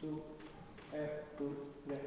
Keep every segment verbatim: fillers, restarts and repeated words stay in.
two, F two, left.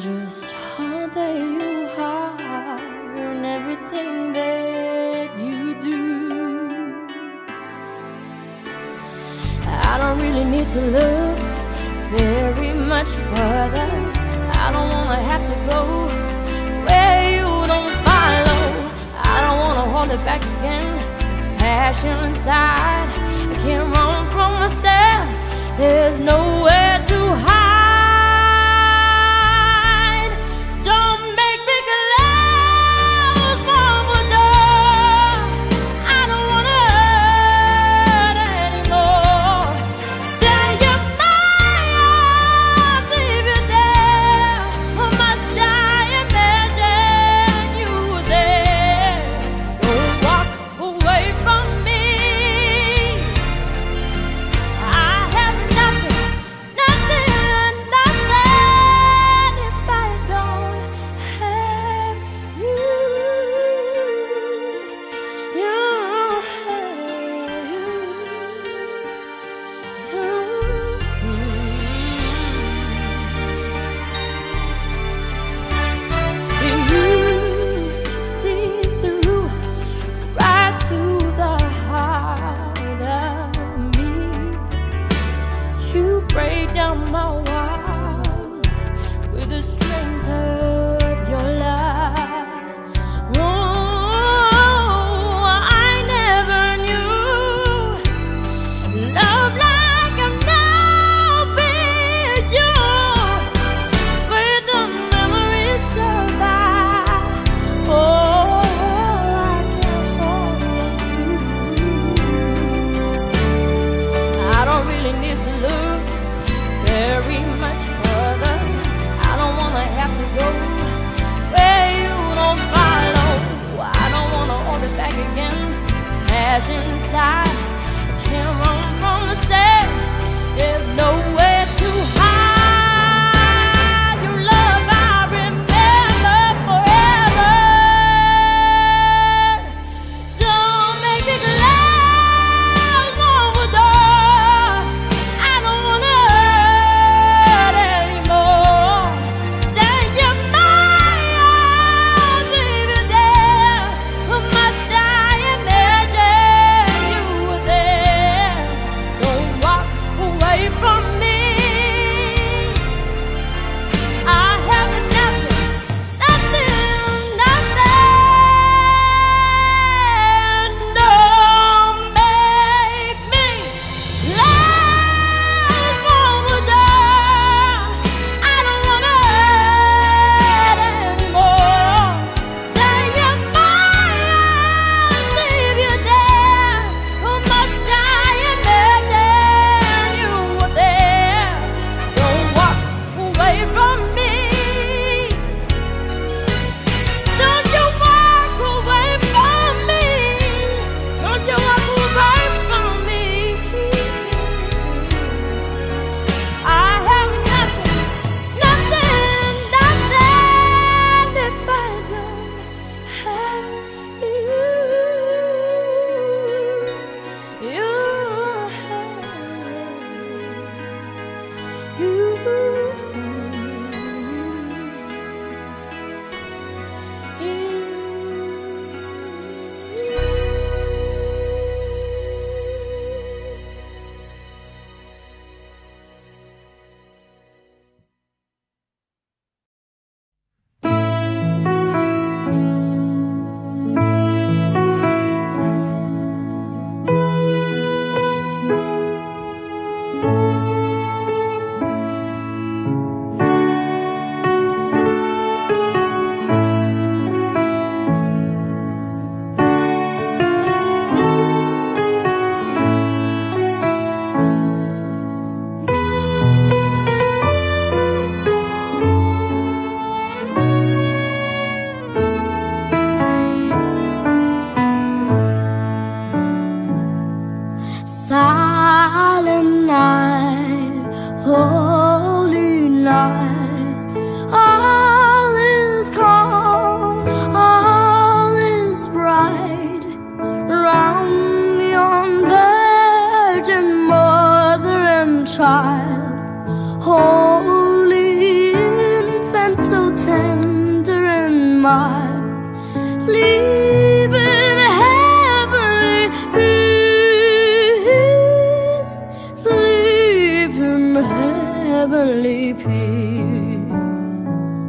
Just heart that you hide, on everything that you do. I don't really need to look very much further. I don't wanna have to go where you don't follow. I don't wanna hold it back again, this passion inside. I can't run from myself, there's nowhere to hide. Break down my walls with the strength of your love. Oh, I never knew love like I've now been yours. But the memories survive. Oh, I can't hold on to you. I don't really need to look very much further. I don't wanna have to go where you don't follow. I don't wanna hold it back again, this passion inside. I can't run from myself, there's nowhere to hide. Child, holy infant, so tender. man leben heavenly peace, leben heavenly peace.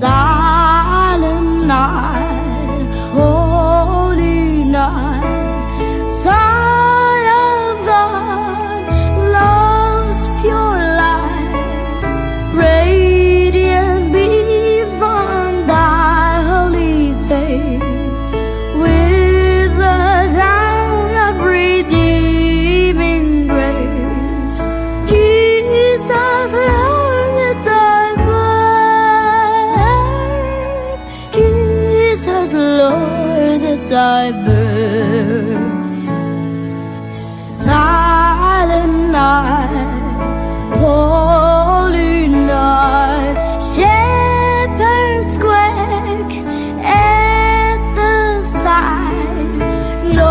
Silent night, holy night, sign of thine love's pure light, radiant be from thy holy face, with the sound of redeeming grace. Jesus, Lord, with thy blood, Jesus, Lord, with thy birth. Silent night, holy night, shepherds quake at the sight, no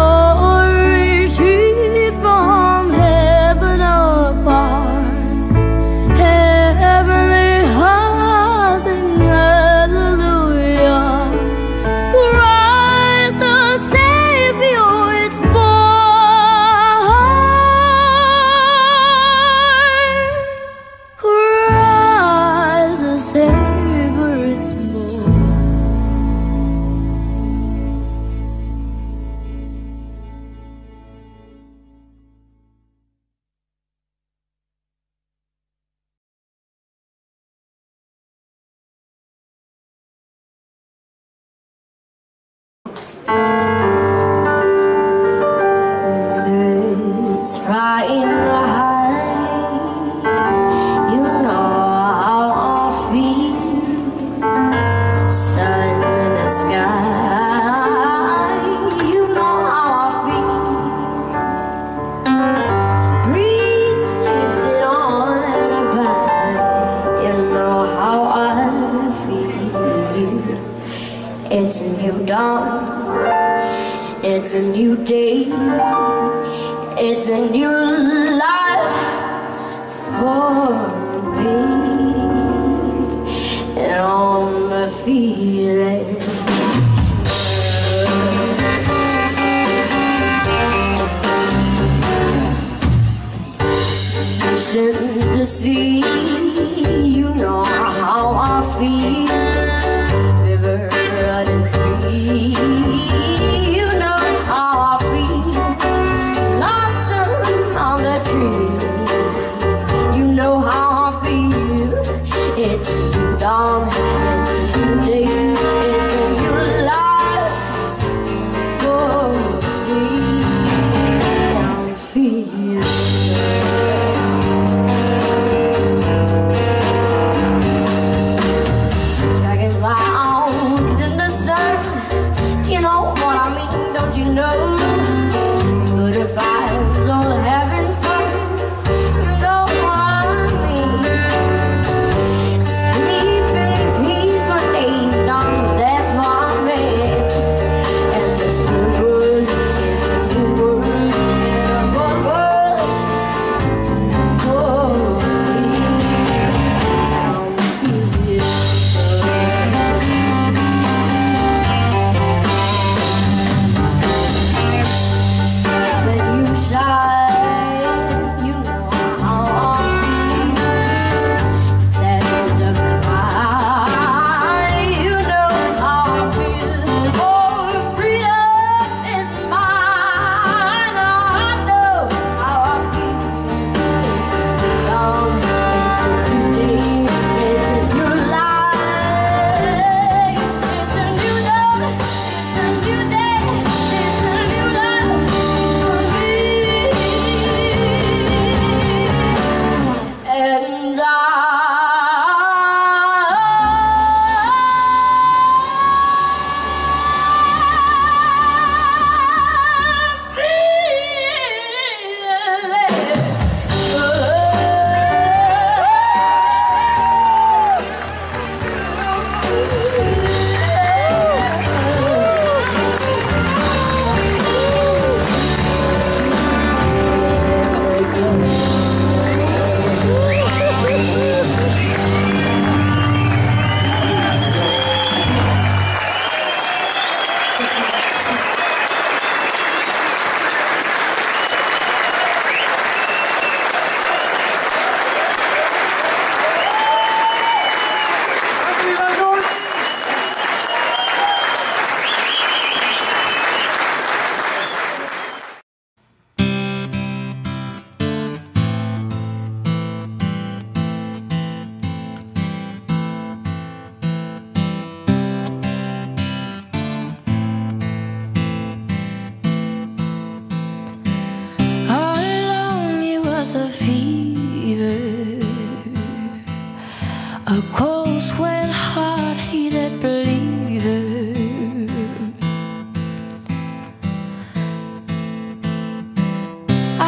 retreat from heaven apart, heavenly hosts sing hallelujah, Christ the Savior is born. It's a new dawn, it's a new day, it's a new life for me, and all my feelings. Vision to see, you know how I feel. Keep fever, a cold sweat hot-headed believer.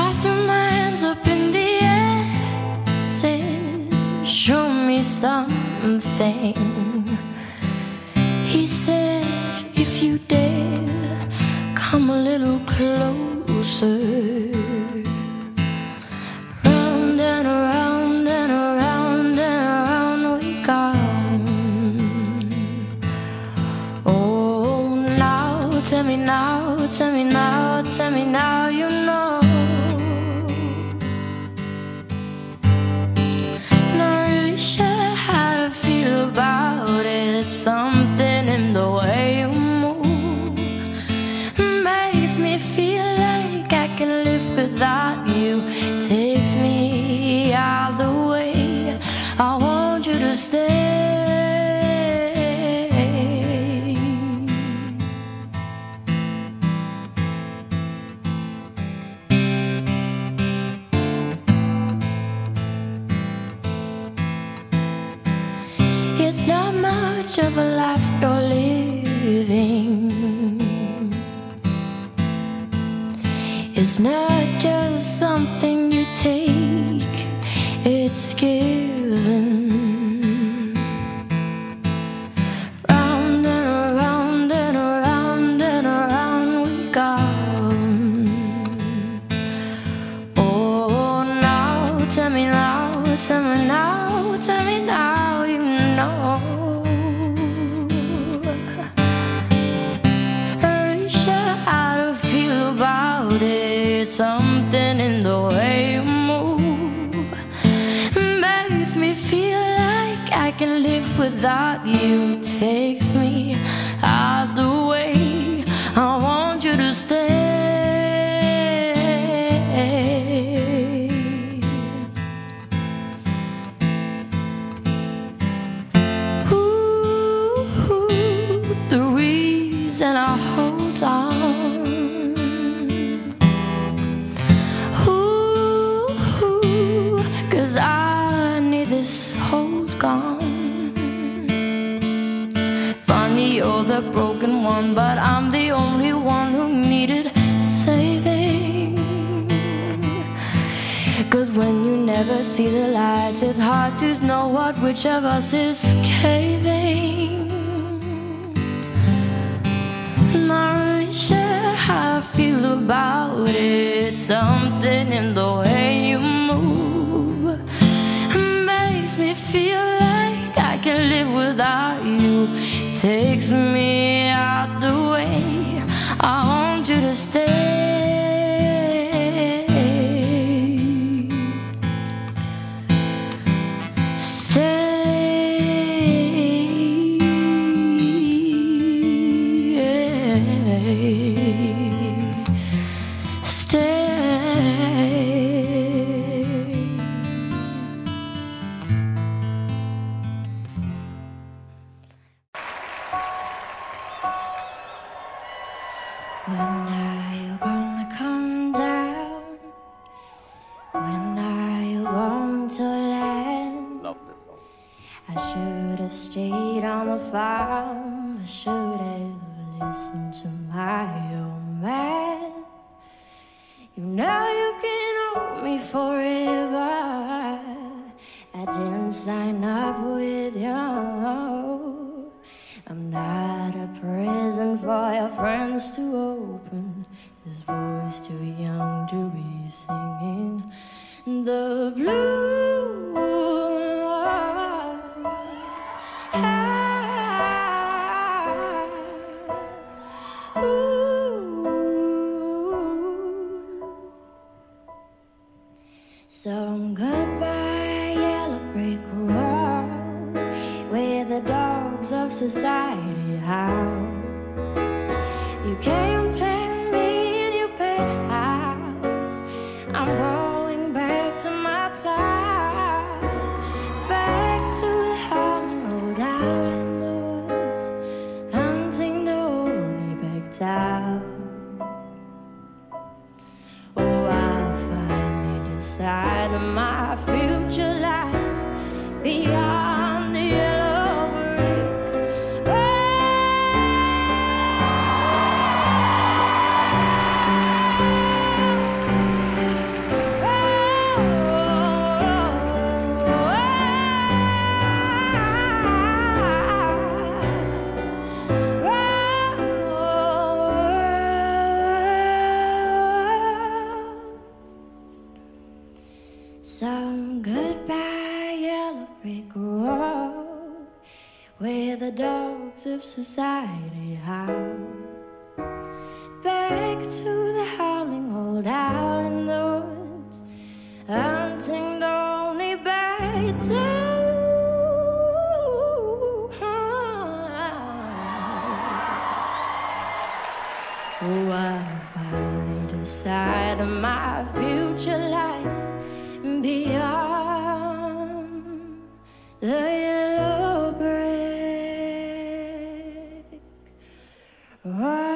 I threw my hands up in the air, said, "Show me something." He said, "If you dare, come a little closer." Tell me now, tell me now, tell me now you know. Not really sure how to feel about it. Something in the way you move makes me feel like I can live without you. Takes me out of the way. I want you to stay. It's not much of a life you're living. It's not just something you take, it's given. Round and around and around and around we go. Oh, now tell me now, tell me now, tell me now. No, I'm not sure how to feel about it. Something in the way you move makes me feel like I can live without you. Takes me out the way. I want you to stay. And I hold on, ooh, cause I need this hold gone. Funny, you're the broken one, but I'm the only one who needed saving. Cause when you never see the light, it's hard to know what which of us is caving. Not really sure how I feel about it. Something in the way you move makes me feel like I can live without you. Takes me out the way. I want you to stay. Stay. Stay. When are you gonna come down? When are you going to land? Love this song. I should have stayed on the farm. I should have listened to my old man. You know you can hold me forever. I didn't sign up with you. I'm not a present for your friends to open. This voice too young to be singing the blues. I So goodbye, yellow brick road, where the dogs of society howl. You came playing me in your penthouse. I'm going back to my plow, back to the howling old out in the woods, hunting the only back town. I We're the dogs of society howl. Back to the howling old owl in the woods, hunting lonely by dawn. Oh, I finally decided my future lies beyond the yellow brick road.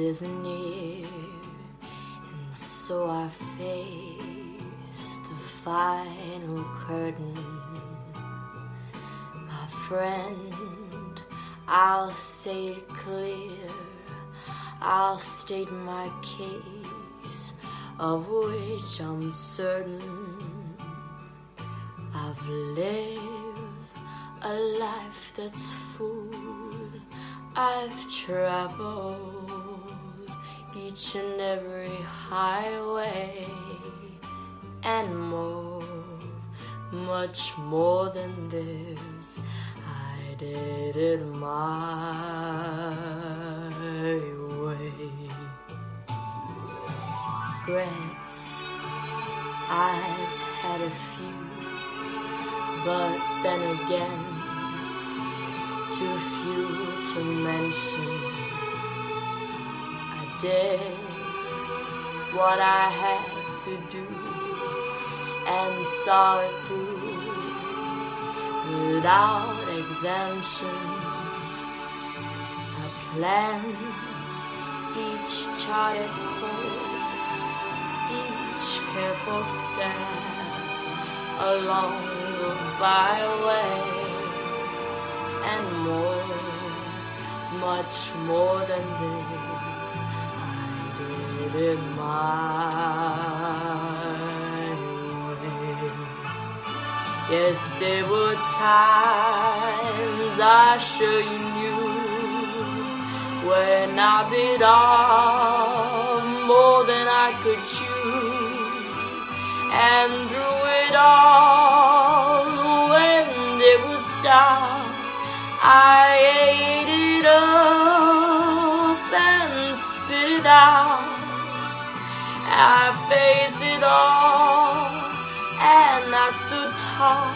Is near, and so I face the final curtain. My friend, I'll say it clear, I'll state my case, of which I'm certain. I've lived a life that's full, I've traveled each and every highway, and more, much more than this. I did it my way. Regrets, I've had a few, but then again, too few to mention. Did what I had to do and saw it through without exemption. I planned each charted course, each careful step along the byway, and more, much more than this. I did it my way. Yes, there were times I sure you knew when I bit off more than I could chew, and through it all, when it was dark, I ate it up and spit it out. I faced it all, and I stood tall,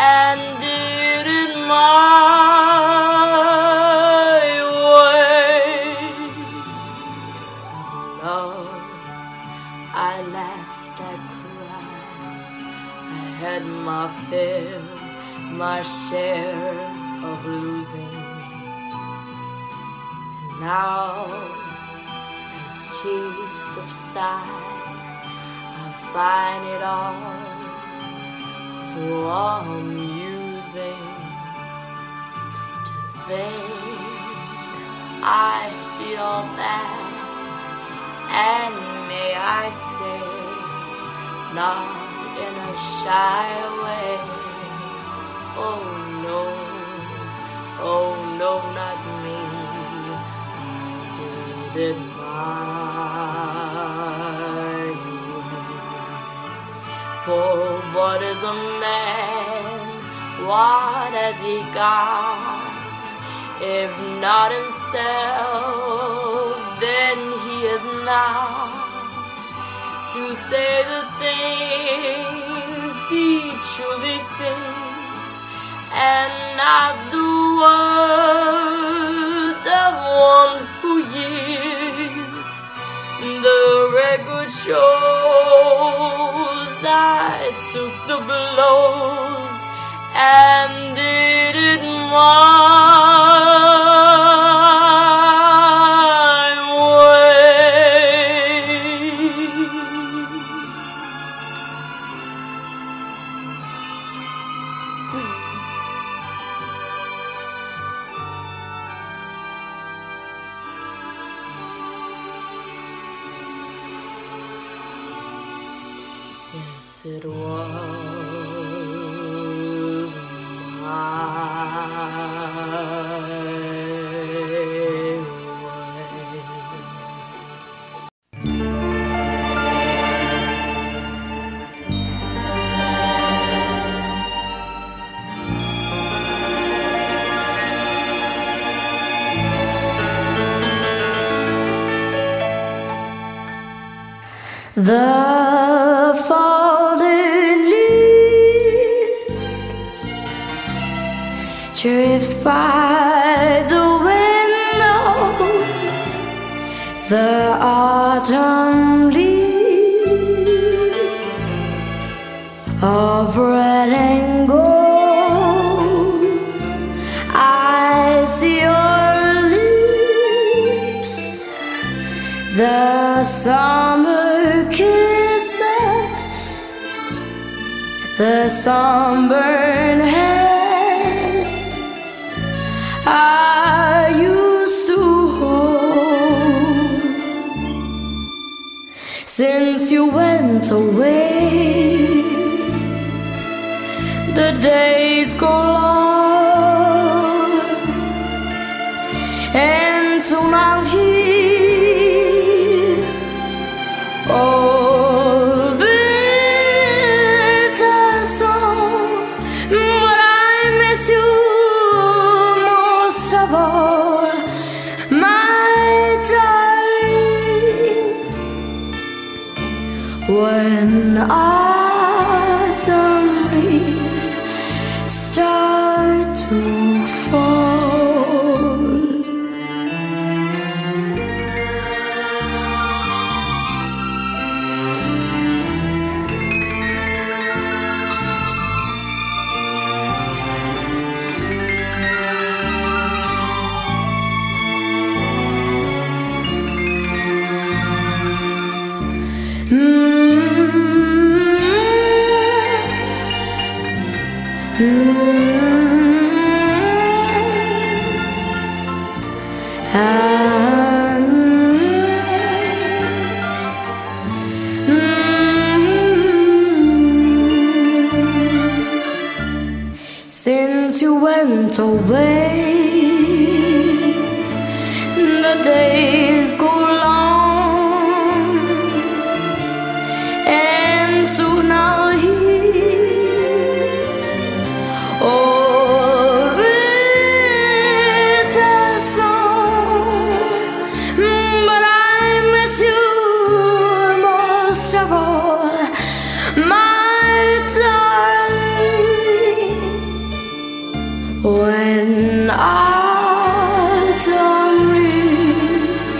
and did it my way. I've loved, I laughed, I cried, I had my fair, my share of losing. And now, as tears subside, I find it all so amusing to think I did all that, and may I say, not in a shy way. Oh no, oh no, not me. I did it my way. For what is a man, what has he got? If not himself, then he is not. To say the things he truly thinks, and not the words of one who hears. The record shows I took the blows and did it my way. Yes, it was mine. The fallen leaves drift by the window. The autumn leaves of red and gold. I see your lips, the summer kisses, the sunburned hands I used to hold. Since you went away, the days go long, and soon I'll hear oh when autumn leaves start to fall. Mm. Since you went away, the days go long, and soon I'll hear oh, bitter song. But I miss you most of all, my darling. When autumn leaves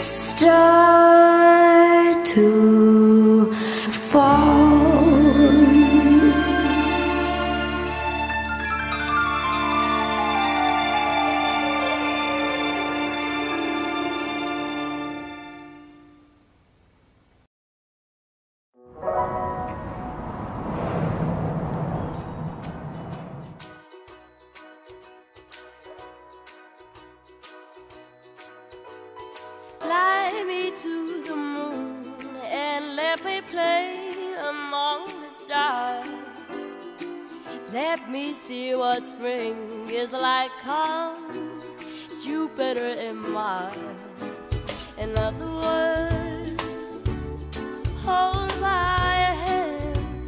start to fall. Fly me to the moon and let me play among the stars. Let me see what spring is like on Jupiter and Mars. In other words, hold my hand.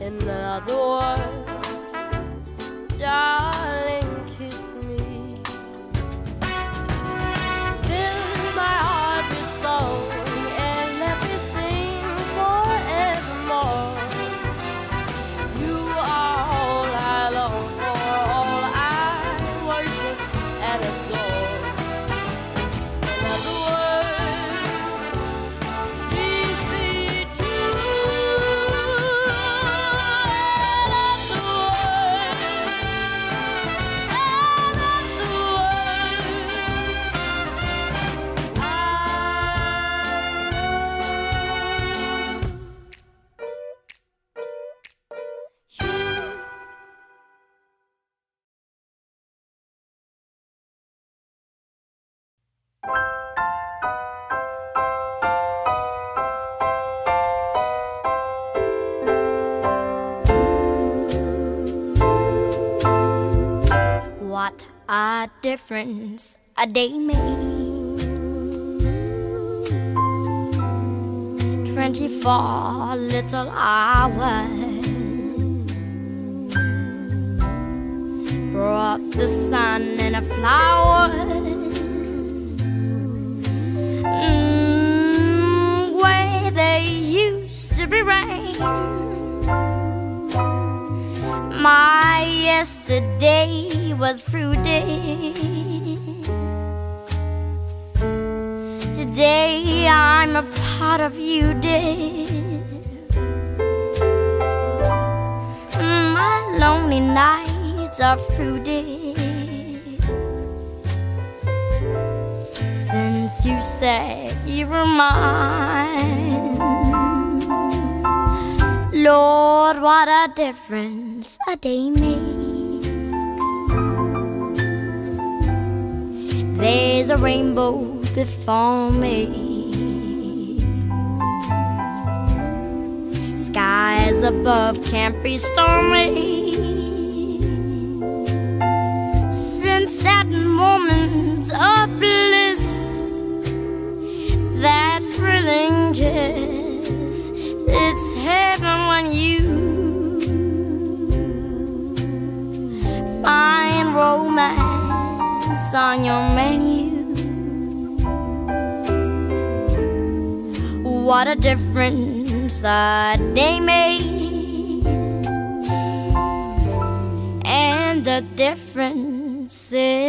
In other words, darling, what a difference a day made. Twenty-four little hours brought the sun and the flowers. Mm. rain. My yesterday was fruity. Today I'm a part of you, dear. My lonely nights are fruity since you said you were mine. Lord, what a difference a day makes. There's a rainbow before me. Skies above can't be stormy. Since that moment of bliss, that thrilling kiss, it's heaven when you find romance on your menu. What a difference a day made, and the difference is